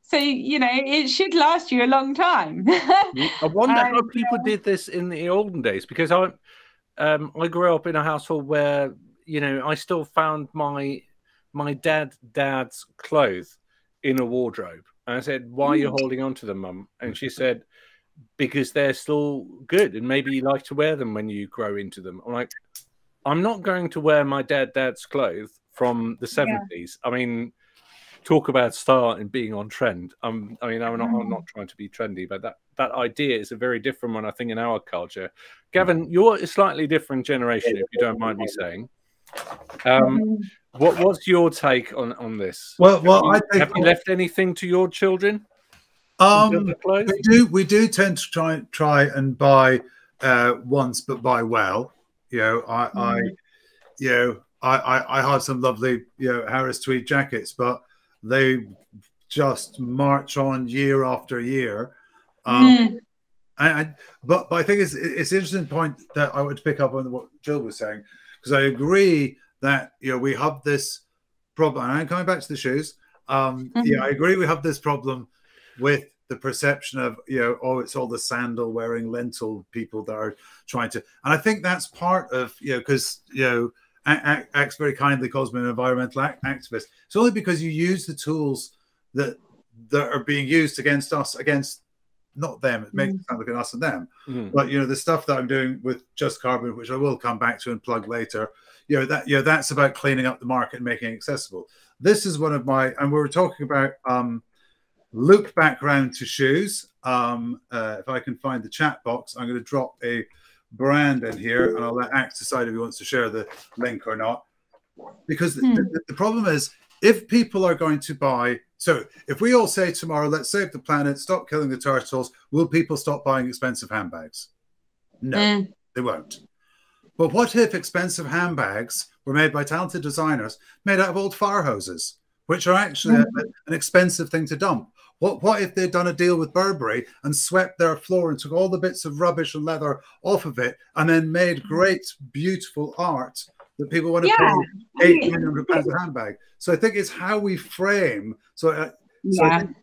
so you know, it should last you a long time. I wonder um, how people did this in the olden days, because I, um, I grew up in a household where, you know, I still found my... my dad dad's clothes in a wardrobe. And I said, why are you holding on to them, Mum? And she said, because they're still good and maybe you like to wear them when you grow into them. I'm like, I'm not going to wear my dad dad's clothes from the seventies. Yeah. I mean, talk about style and being on trend. Um, I mean, I'm not, I'm not trying to be trendy, but that, that idea is a very different one, I think, in our culture. Gavin, you're a slightly different generation, if you don't mind me saying. Um, what was your take on on this? Well, well, have you, I think, have you left anything to your children? Um, we do. We do tend to try try and buy uh, once, but buy well. You know, I, mm. I you know, I, I, I had some lovely, you know, Harris tweed jackets, but they just march on year after year. Um, mm. And but, but I think it's it's an interesting point that I would pick up on what Jill was saying, because I agree that, you know, we have this problem. And I'm coming back to the shoes. Um, mm-hmm. Yeah, I agree. We have this problem with the perception of, you know, oh, it's all the sandal wearing lentil people that are trying to. And I think that's part of, you know, because, you know, Axe very kindly calls me an environmental activist. It's only because you use the tools that that are being used against us, against not them. It makes it sound like an us and them. Mm. But, you know, the stuff that I'm doing with Just Carbon, which I will come back to and plug later, you know, that, you know, that's about cleaning up the market and making it accessible. This is one of my, and we were talking about um, loop back round to shoes. Um, uh, if I can find the chat box, I'm going to drop a brand in here, and I'll let Axe decide if he wants to share the link or not. Because hmm. the, the problem is, if people are going to buy, so if we all say tomorrow, let's save the planet, stop killing the turtles, will people stop buying expensive handbags? No, mm. they won't. But what if expensive handbags were made by talented designers, made out of old fire hoses, which are actually mm. a, an expensive thing to dump? What, what if they'd done a deal with Burberry and swept their floor and took all the bits of rubbish and leather off of it and then made great, beautiful art that people want to yeah. pay eight million pounds a handbag? So I think it's how we frame. So, uh, so yeah. I think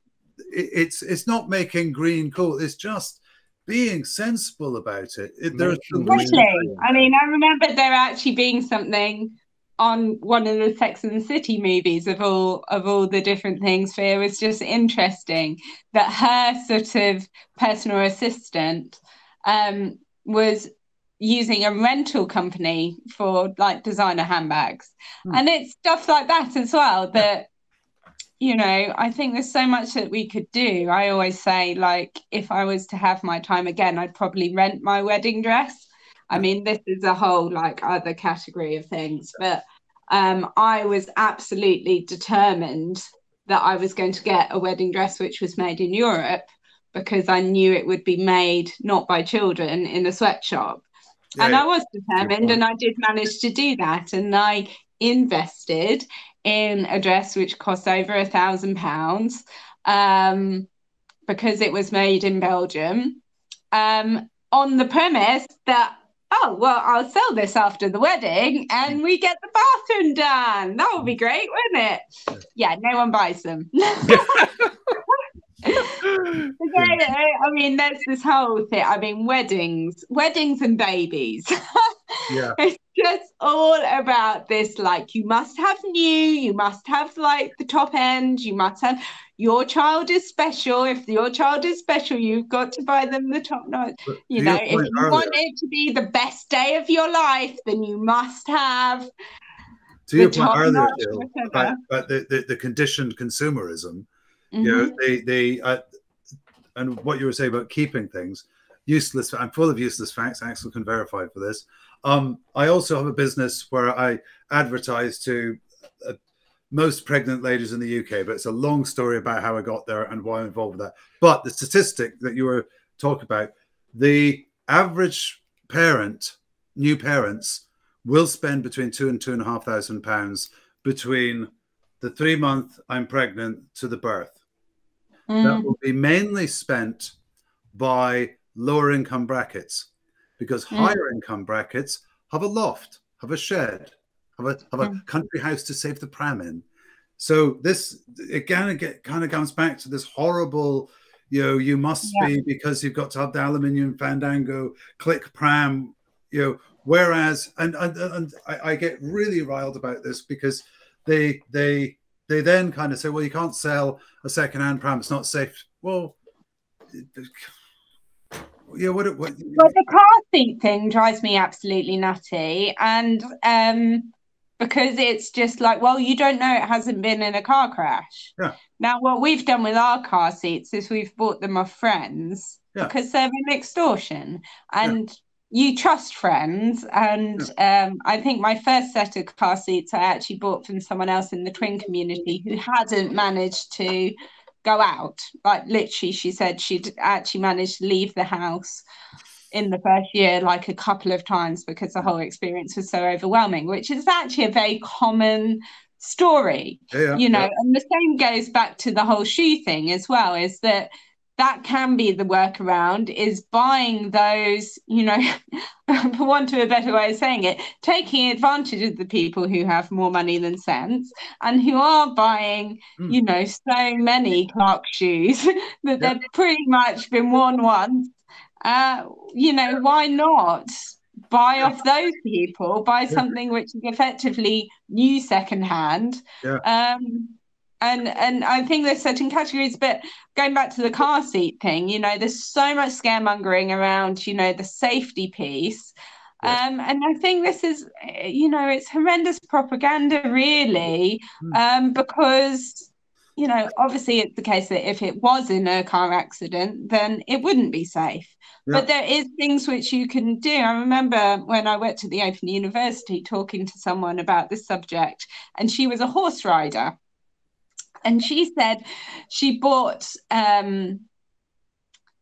it, it's it's not making green cool. It's just being sensible about it. it there's Especially, I mean, I remember there actually being something on one of the Sex and the City movies of all of all the different things, where it was just interesting that her sort of personal assistant um, was using a rental company for like designer handbags, mm. and it's stuff like that as well. That, you know, I think there's so much that we could do. I always say, like, if I was to have my time again, I'd probably rent my wedding dress. I mean, this is a whole like other category of things, but um, I was absolutely determined that I was going to get a wedding dress which was made in Europe, because I knew it would be made not by children in a sweatshop. Yeah, and I was determined, and I did manage to do that. And I invested in a dress which cost over a thousand pounds because it was made in Belgium, um, on the premise that, oh, well, I'll sell this after the wedding and we get the bathroom done. That would be great, wouldn't it? Yeah, no one buys them. I mean, there's this whole thing. I mean, weddings, weddings and babies. Yeah. It's just all about this, like, you must have new, you must have, like, the top end, you must have, your child is special. If your child is special, you've got to buy them the top notch. You know, if you earlier, want it to be the best day of your life, then you must have to your point earlier, Jill, about, about the, the, the conditioned consumerism. Mm-hmm. You know, they, they uh, and what you were saying about keeping things, useless, I'm full of useless facts, Axel can verify for this. Um, I also have a business where I advertise to uh, most pregnant ladies in the U K, but it's a long story about how I got there and why I'm involved with that. But the statistic that you were talking about, the average parent, new parents, will spend between two and two and a half thousand pounds between the three month I'm pregnant to the birth. Mm. That will be mainly spent by lower income brackets, because mm. higher income brackets have a loft, have a shed, have a, have mm. a country house to save the pram in. So this, it kind of, get, kind of comes back to this horrible, you know, you must yeah. be, because you've got to have the aluminium fandango, click pram, you know, whereas, and, and, and I, I get really riled about this, because they they they then kind of say, well, you can't sell a second-hand pram, it's not safe. Well, yeah, what, what well, the car seat thing drives me absolutely nutty, and um because it's just like, well, you don't know it hasn't been in a car crash. Yeah. Now what we've done with our car seats is we've bought them off friends, yeah. because they're an extortion, and yeah. you trust friends. And um, I think my first set of car seats I actually bought from someone else in the twin community who hadn't managed to go out. Like literally, she said she'd actually managed to leave the house in the first year like a couple of times because the whole experience was so overwhelming, which is actually a very common story, yeah, you know, yeah. And the same goes back to the whole shoe thing as well, is that that can be the workaround, is buying those, you know, for want of a better way of saying it, taking advantage of the people who have more money than sense and who are buying, mm. you know, so many Clark's shoes that yeah. they've pretty much been worn once. Uh, you know, why not buy yeah. off those people, buy yeah. something which is effectively new secondhand? Yeah. Um, And and I think there's certain categories, but going back to the car seat thing, you know, there's so much scaremongering around, you know, the safety piece. Yeah. Um, and I think this is, you know, it's horrendous propaganda, really, mm. um, because, you know, obviously it's the case that if it was in a car accident, then it wouldn't be safe. Yeah. But there is things which you can do. I remember when I worked at the Open University talking to someone about this subject, and she was a horse rider. And she said she bought um,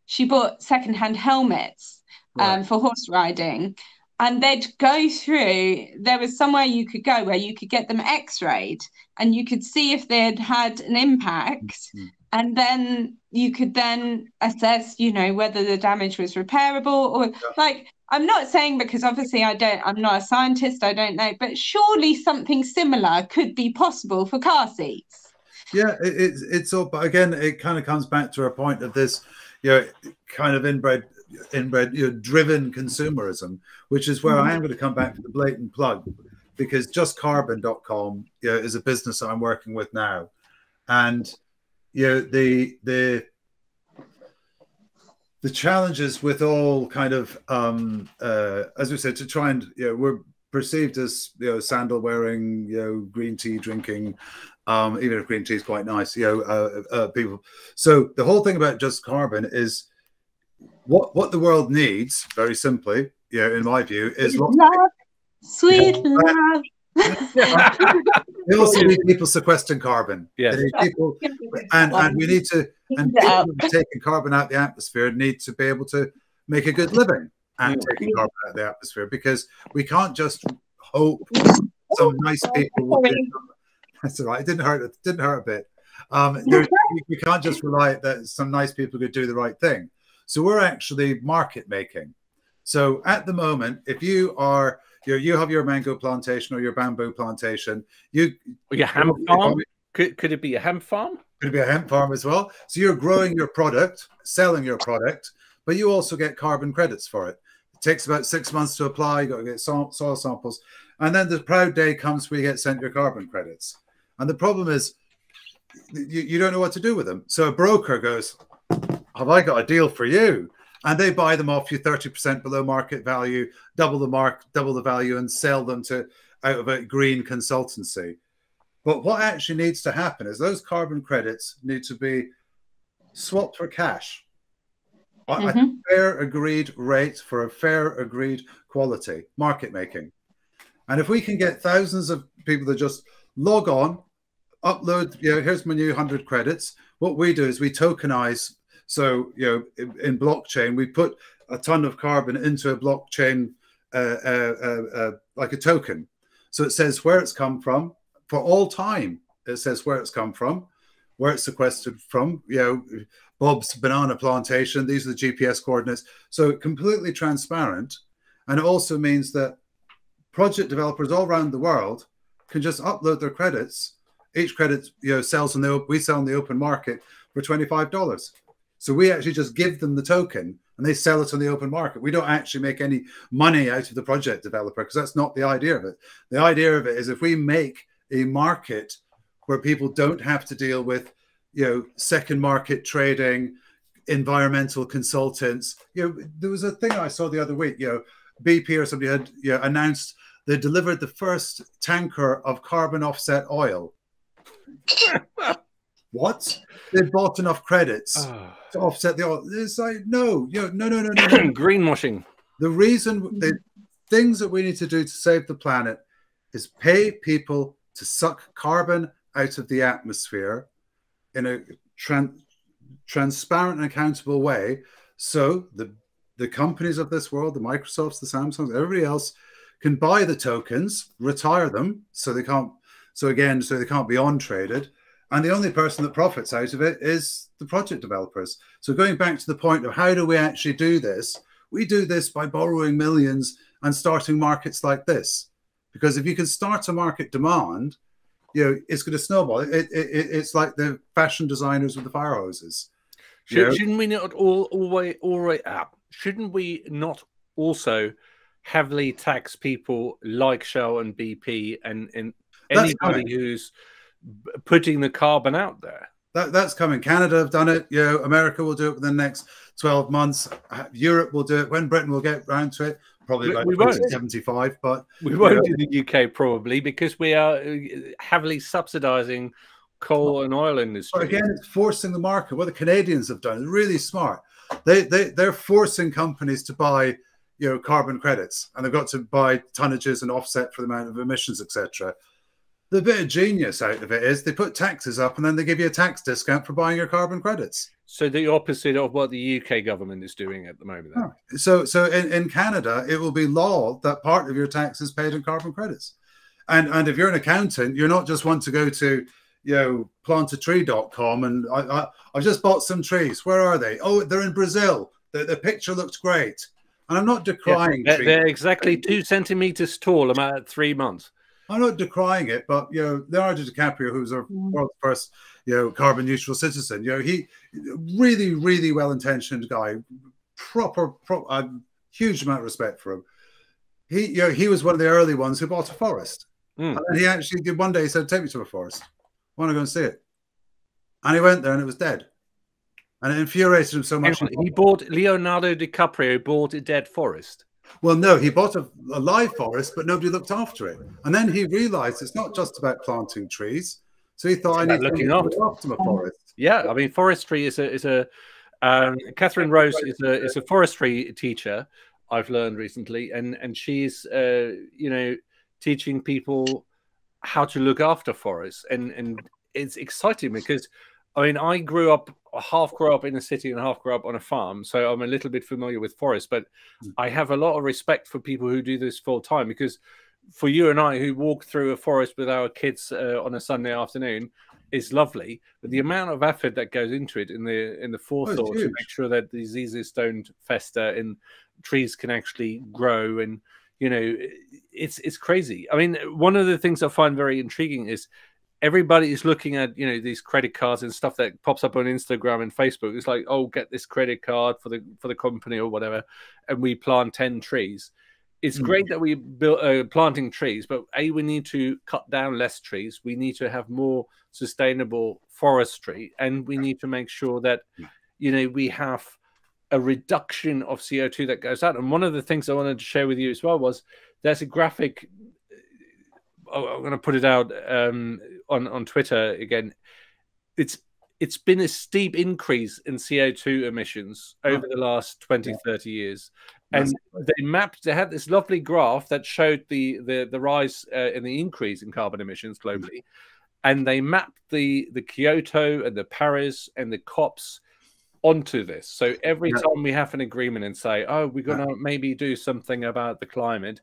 she bought secondhand helmets um, right. for horse riding, and they'd go through. There was somewhere you could go where you could get them X-rayed, and you could see if they'd had an impact, mm-hmm. and then you could then assess, you know, whether the damage was repairable or yeah. like. I'm not saying, because obviously I don't, I'm not a scientist, I don't know, but surely something similar could be possible for car seats. Yeah, it, it's it's all, but again, it kind of comes back to a point of this, you know, kind of inbred, inbred, you know, driven consumerism, which is where I am going to come back to the blatant plug, because just carbon dot com, you know, is a business that I'm working with now, and you know the the the challenges with all kind of um, uh, as we said, to try and, you know, we're perceived as, you know, sandal wearing, you know, green tea drinking. Um, even if green tea is quite nice, you know, uh, uh, people. So the whole thing about Just Carbon is what what the world needs, very simply, you know, in my view, is lots love, of sweet love. We also need people sequestering carbon. Yeah, people, and and we need to and people taking carbon out of the atmosphere need to be able to make a good living and taking carbon out of the atmosphere, because we can't just hope some nice people will do something. That's all right. It didn't hurt. It didn't hurt a bit. Um, there, we can't just rely that some nice people could do the right thing. So we're actually market making. So at the moment, if you are, you you have your mango plantation or your bamboo plantation, you your hemp farm. Could could it be a hemp farm? Could it be a hemp farm as well? So you're growing your product, selling your product, but you also get carbon credits for it. It takes about six months to apply. You got to get soil, soil samples, and then the proud day comes where you get sent your carbon credits. And the problem is you, you don't know what to do with them. So a broker goes, have I got a deal for you? And they buy them off you thirty percent below market value, double the mark, double the value, and sell them to out of a green consultancy. But what actually needs to happen is those carbon credits need to be swapped for cash. Mm-hmm. At a fair agreed rate for a fair agreed quality, market making. And if we can get thousands of people that just log on, upload, you know, here's my new one hundred credits. What we do is we tokenize. So, you know, in, in blockchain, we put a ton of carbon into a blockchain, uh, uh, uh, uh, like a token. So it says where it's come from for all time. It says where it's come from, where it's sequestered from, you know, Bob's banana plantation. These are the G P S coordinates. So completely transparent. And it also means that project developers all around the world can just upload their credits. Each credit, you know, sells on the we sell on the open market for twenty-five dollars. So we actually just give them the token and they sell it on the open market. We don't actually make any money out of the project developer, because that's not the idea of it. The idea of it is if we make a market where people don't have to deal with, you know, second market trading, environmental consultants. You know, there was a thing I saw the other week. You know, B P or somebody had, you know, announced they delivered the first tanker of carbon offset oil. What? They bought enough credits oh. to offset the oil. It's like, no, you know, no, no, no, no. Greenwashing. The reason, the things that we need to do to save the planet is pay people to suck carbon out of the atmosphere in a tran transparent and accountable way, so the the companies of this world, the Microsofts, the Samsungs, everybody else, can buy the tokens, retire them, so they can't. So again, so they can't be on traded, and the only person that profits out of it is the project developers. So going back to the point of how do we actually do this? We do this by borrowing millions and starting markets like this, because if you can start a market demand, you know it's going to snowball. It, it, it it's like the fashion designers with the fire hoses. Should, shouldn't we not all all way all way up? Shouldn't we not also heavily tax people like Shell and B P and, and anybody who's putting the carbon out there? That, that's coming. Canada have done it. You know, America will do it within the next twelve months. Europe will do it. When Britain will get round to it, probably about twenty seventy-five. But we won't do the U K probably, because we are heavily subsidising coal and oil industry. But again, it's forcing the market. What the Canadians have done is really smart. They they they're forcing companies to buy, you know, carbon credits, and they've got to buy tonnages and offset for the amount of emissions, et cetera. The bit of genius out of it is they put taxes up and then they give you a tax discount for buying your carbon credits. So the opposite of what the U K government is doing at the moment. Then. Oh. So so in, in Canada, it will be law that part of your tax is paid in carbon credits. And and if you're an accountant, you're not just one to go to, you know, plant a tree dot com and I, I, I've just bought some trees. Where are they? Oh, they're in Brazil. The, the picture looks great. And I'm not decrying. Yeah, they're, they're exactly two centimeters tall about three months. I'm not decrying it, but you know, Leonardo DiCaprio, who's our world's first, you know, carbon neutral citizen, you know, he really, really well intentioned guy, proper, pro a huge amount of respect for him. He, you know, he was one of the early ones who bought a forest, mm. and then he actually did one day. He said, "Take me to a forest. I want to go and see it," and he went there, and it was dead, and it infuriated him so much. Anyway, he bought Leonardo DiCaprio bought a dead forest. Well, no, he bought a, a live forest, but nobody looked after it. And then he realized it's not just about planting trees. So he thought, it's I need to look after my forest. Yeah, I mean, forestry is a, is a um, Catherine Rose is a, is a forestry teacher, I've learned recently. And, and she's, uh, you know, teaching people how to look after forests. And, and it's exciting because, I mean, I grew up, half grew up in a city and half grew up on a farm. So I'm a little bit familiar with forests, but I have a lot of respect for people who do this full time, because for you and I who walk through a forest with our kids uh, on a Sunday afternoon is lovely. But the amount of effort that goes into it in the in the forethought oh, to make sure that diseases don't fester and trees can actually grow. And, you know, it's it's crazy. I mean, one of the things I find very intriguing is everybody is looking at, you know, these credit cards and stuff that pops up on Instagram and Facebook. It's like, oh, get this credit card for the for the company or whatever, and we plant ten trees. It's mm-hmm. great that we build uh, planting trees, but a we need to cut down less trees. We need to have more sustainable forestry, and we need to make sure that, you know, we have a reduction of C O two that goes out. And one of the things I wanted to share with you as well was there's a graphic. I'm going to put it out um, on on Twitter again. It's it's been a steep increase in C O two emissions over the last twenty, thirty years, and they mapped. They had this lovely graph that showed the the the rise uh, and the increase in carbon emissions globally, and they mapped the the Kyoto and the Paris and the COPs onto this. So every time we have an agreement and say, oh, we're going to maybe do something about the climate,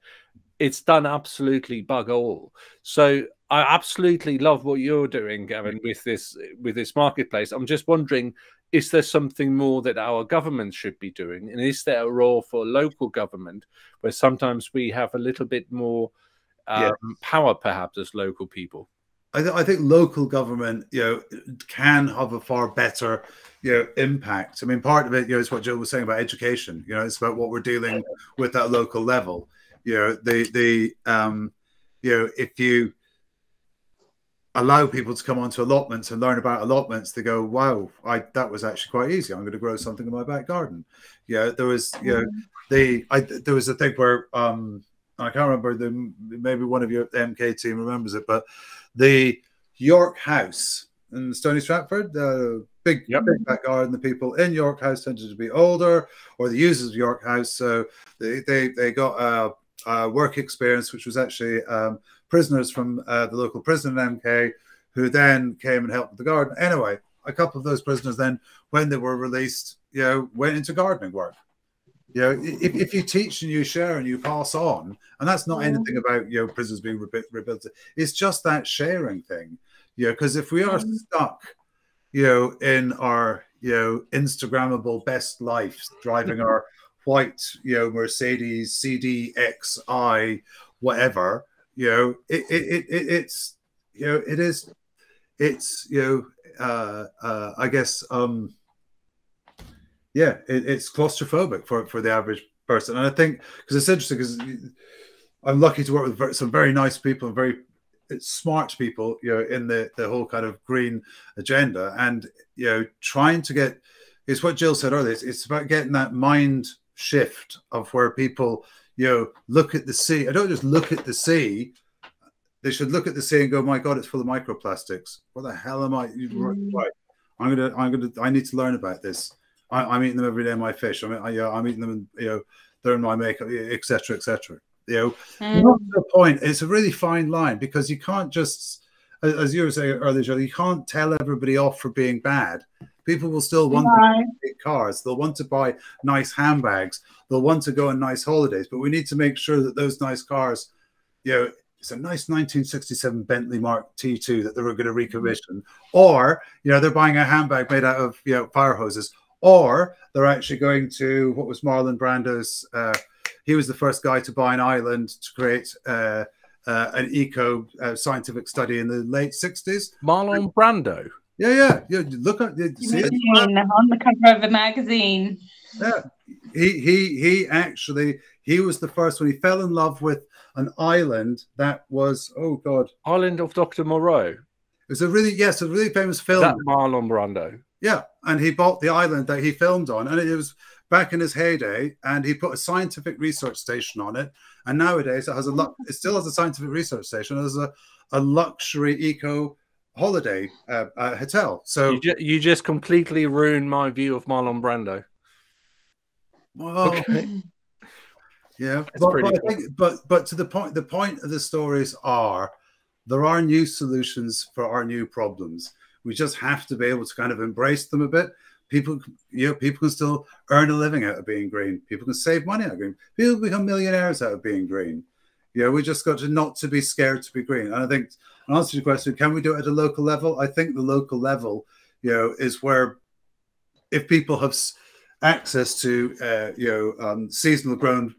it's done absolutely bug all. So I absolutely love what you're doing, Gavin, with this with this marketplace. I'm just wondering, is there something more that our government should be doing? And is there a role for local government where sometimes we have a little bit more um, yeah. power, perhaps, as local people? I, th I think local government, you know, can have a far better, you know, impact. I mean, part of it, you know, is what Jill was saying about education. You know, it's about what we're dealing with at local level. You know, the, the um, you know, if you allow people to come onto allotments and learn about allotments, they go, wow, I, that was actually quite easy. I'm going to grow something in my back garden. You know, there was, you know, the, I, there was a thing where, um, I can't remember, the, maybe one of your M K team remembers it, but the York House in Stony Stratford. The big, yep. big back garden. The people in York House tended to be older, or the users of York House. So they they, they got a, a work experience, which was actually um, prisoners from uh, the local prison in M K, who then came and helped with the garden. Anyway, a couple of those prisoners then, when they were released, you know, went into gardening work. You know, if, if you teach and you share and you pass on, and that's not anything about, you know, prisons being rehabilitated. It's just that sharing thing, you know, because if we are stuck, you know, in our, you know, Instagrammable best life, driving our white, you know, Mercedes C D X I, whatever, you know, it, it, it, it's, you know, it is, it's, you know, uh, uh, I guess, um, yeah, it, it's claustrophobic for, for the average person. And I think, because it's interesting, because I'm lucky to work with some very nice people and very smart people, you know, in the, the whole kind of green agenda. And, you know, trying to get, it's what Jill said earlier, it's, it's about getting that mind shift of where people, you know, look at the sea. I don't just look at the sea. They should look at the sea and go, my God, it's full of microplastics. What the hell am I? Mm. Right. I'm going to, I'm going to, I need to learn about this. I, I'm eating them every day, my fish. I mean, I, you know, I'm eating them, you know, they're in my makeup, et cetera, et cetera. You know, mm. not the point. It's a really fine line, because you can't just, as you were saying earlier, you can't tell everybody off for being bad. People will still want Bye. to buy cars. They'll want to buy nice handbags. They'll want to go on nice holidays. But we need to make sure that those nice cars, you know, it's a nice nineteen sixty-seven Bentley Mark T two that they were going to recommission. Or, you know, they're buying a handbag made out of, you know, fire hoses. Or they're actually going to, what was Marlon Brando's, uh, he was the first guy to buy an island to create uh, uh, an eco-scientific uh, study in the late sixties. Marlon Brando? Yeah, yeah. yeah look at you see it? On the cover of a magazine. Yeah. He, he, he actually, he was the first one. He fell in love with an island that was, oh, God. Island of Doctor Moreau. It was a really, yes, a really famous film. That Marlon Brando. Yeah, and he bought the island that he filmed on, and it was back in his heyday, and he put a scientific research station on it, and nowadays it has a it still has a scientific research station. It has a, a luxury eco holiday uh, uh, hotel. So you, ju you just completely ruined my view of Marlon Brando. Well, okay. Yeah, but, but, cool. I think, but but to the point, the point of the stories are there are new solutions for our new problems. We just have to be able to kind of embrace them a bit. People, you know, people can still earn a living out of being green. People can save money out of green. People become millionaires out of being green. You know, we just got to not to be scared to be green. And I think, in answer to your question, can we do it at a local level? I think the local level, you know, is where if people have access to, uh, you know, um, seasonal grown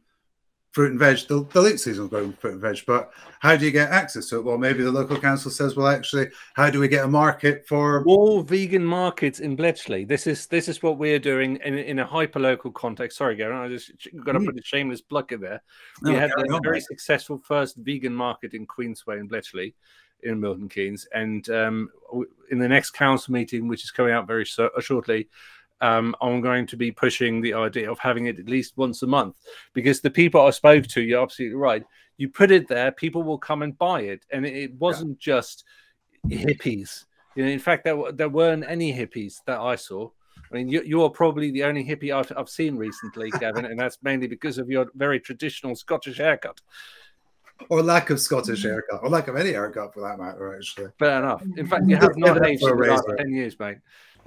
fruit and veg, they'll, they'll eat seasonal grown fruit and veg, but how do you get access to it? Well, maybe the local council says, well, actually, how do we get a market for all vegan markets in Bletchley? This is this is what we're doing in, in a hyper-local context. Sorry, Gavin, I just got to mm. put a shameless plug in there. We no, had a very on, successful first vegan market in Queensway in Bletchley, in Milton Keynes, and um, in the next council meeting, which is coming out very so shortly, Um, I'm going to be pushing the idea of having it at least once a month, because the people I spoke to, you're absolutely right. You put it there, people will come and buy it. And it, it wasn't yeah. just hippies. You know, in fact, there, there weren't any hippies that I saw. I mean, you, you are probably the only hippie I've, I've seen recently, Gavin, and that's mainly because of your very traditional Scottish haircut. Or lack of Scottish haircut, or lack of any haircut for that matter, actually. Fair enough. In fact, you have not aged in the last ten years, mate.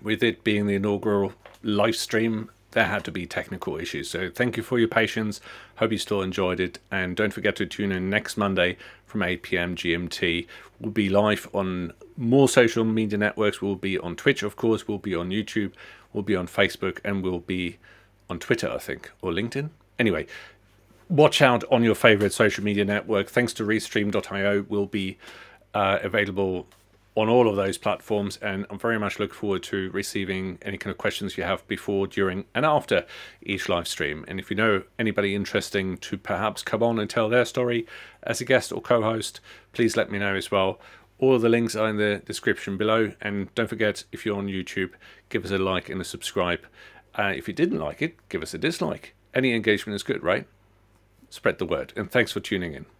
With it being the inaugural live stream, there had to be technical issues. So thank you for your patience. Hope you still enjoyed it. And don't forget to tune in next Monday from eight p m G M T. We'll be live on more social media networks. We'll be on Twitch, of course. We'll be on YouTube. We'll be on Facebook. And we'll be on Twitter, I think, or LinkedIn. Anyway, watch out on your favorite social media network. Thanks to Restream dot i o, we'll be uh, available on all of those platforms, and I'm very much looking forward to receiving any kind of questions you have before, during, and after each live stream. And if you know anybody interesting to perhaps come on and tell their story as a guest or co-host, please let me know as well. All of the links are in the description below, and don't forget, if you're on YouTube, give us a like and a subscribe. Uh, if you didn't like it, give us a dislike. Any engagement is good, right? Spread the word, and thanks for tuning in.